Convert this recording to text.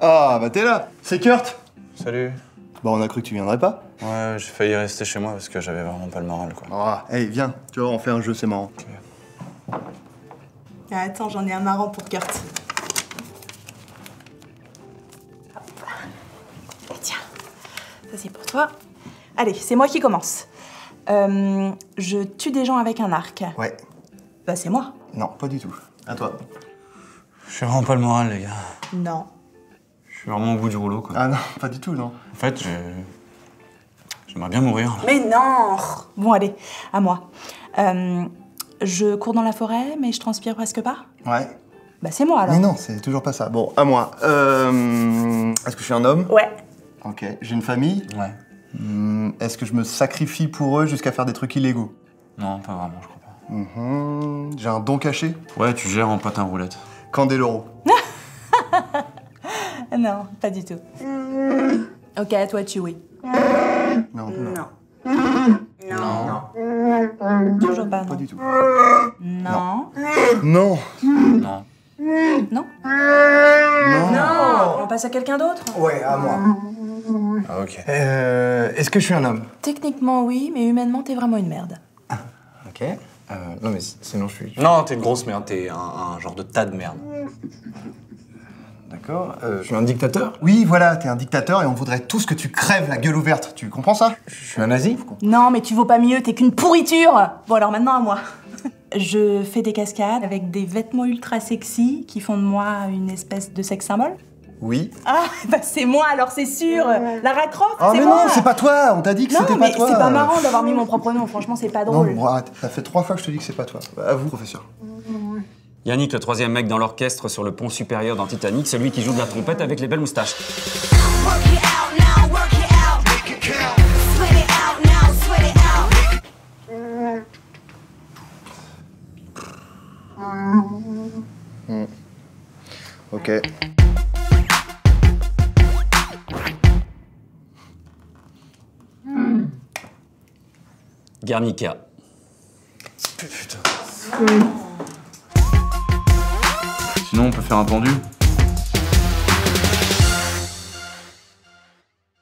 Ah bah t'es là, c'est Kurt. Salut. Bah on a cru que tu viendrais pas. Ouais, j'ai failli rester chez moi parce que j'avais vraiment pas le moral quoi. Ah, hey viens, tu vas en faire un jeu, c'est marrant. Okay. Attends, j'en ai un marrant pour Kurt. Et tiens, ça c'est pour toi. Allez, c'est moi qui commence. Je tue des gens avec un arc. Ouais. Bah c'est moi. Non, pas du tout. À toi. Je suis vraiment pas le moral, les gars. Non. Je suis vraiment au bout du rouleau, quoi. Ah non, pas du tout, non. En fait, j'aimerais bien mourir. Mais non! Bon, allez, à moi. Je cours dans la forêt, mais je transpire presque pas. Ouais. Bah c'est moi, alors. Mais non, c'est toujours pas ça. Bon, à moi. Est-ce que je suis un homme? Ouais. Ok. J'ai une famille? Ouais. Est-ce que je me sacrifie pour eux jusqu'à faire des trucs illégaux? Non, pas vraiment, je crois pas. J'ai un don caché? Ouais, tu gères en patin roulette. Candeloro. Non, pas du tout. Ok, à toi, tu oui. Non. Non. Non. Toujours pas, non. Pas du tout. Non. Non. Non. Non. Non. On passe à quelqu'un d'autre? Ouais, à moi. Ah, ok. Est-ce que je suis un homme? Techniquement, oui, mais humainement, t'es vraiment une merde. Ah, ok. Non, mais sinon, je suis... Non, t'es une grosse merde, t'es un genre de tas de merde. D'accord. Je suis un dictateur? Oui, voilà, t'es un dictateur et on voudrait tous que tu crèves la gueule ouverte. Tu comprends ça? Je suis un nazi? Non, mais tu vaux pas mieux, t'es qu'une pourriture. Bon, alors maintenant à moi. Je fais des cascades avec des vêtements ultra sexy qui font de moi une espèce de sex-symbole. Oui. Ah, bah c'est moi alors, c'est sûr. Lara Croft, c'est moi. Ah mais non, c'est pas toi, on t'a dit que c'était pas toi. Non, mais c'est pas marrant d'avoir mis mon propre nom, franchement, c'est pas drôle. Non, bon, arrête, ça fait 3 fois que je te dis que c'est pas toi. À vous, professeur. Yannick, le 3e mec dans l'orchestre sur le pont supérieur dans Titanic, celui qui joue de la trompette avec les belles moustaches. Ok. Guernica. Putain. Sinon, on peut faire un pendu.